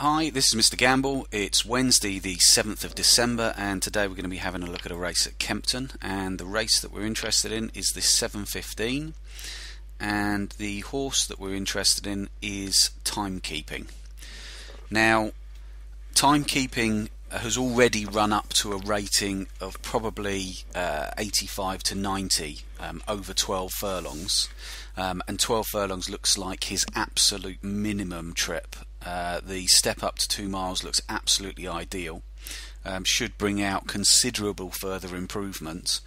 Hi, this is Mr Gamble. It's Wednesday the 7th of December and today we're going to be having a look at a race at Kempton, and the race that we're interested in is the 7:15 and the horse that we're interested in is Timekeeping. Now, Timekeeping has already run up to a rating of probably 85 to 90 over 12 furlongs, and 12 furlongs looks like his absolute minimum trip. The step up to 2 miles looks absolutely ideal, should bring out considerable further improvements,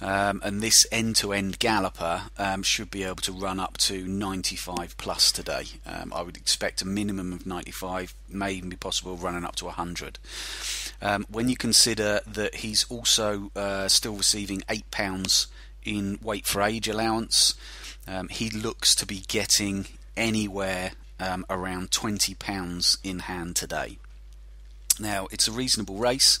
and this end-to-end galloper should be able to run up to 95 plus today. I would expect a minimum of 95, may even be possible running up to 100. When you consider that he's also still receiving £8 in weight for age allowance, he looks to be getting anywhere around £20 in hand today. Now, it's a reasonable race,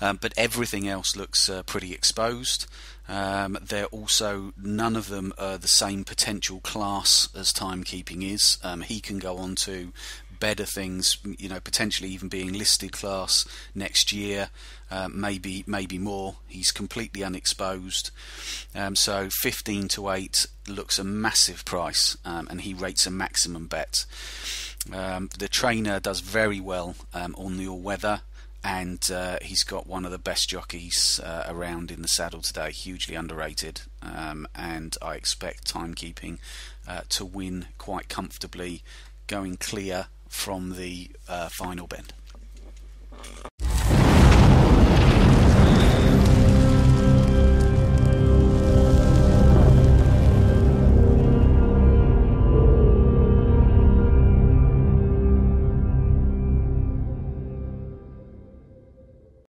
but everything else looks pretty exposed. They're also, none of them are the same potential class as Timekeeping is. He can go on to better things, you know, potentially even being listed class next year, maybe more. He's completely unexposed, so 15 to 8 looks a massive price, and he rates a maximum bet. The trainer does very well on the all weather, and he's got one of the best jockeys around in the saddle today, hugely underrated, and I expect Timekeeping to win quite comfortably, going clear from the final bend.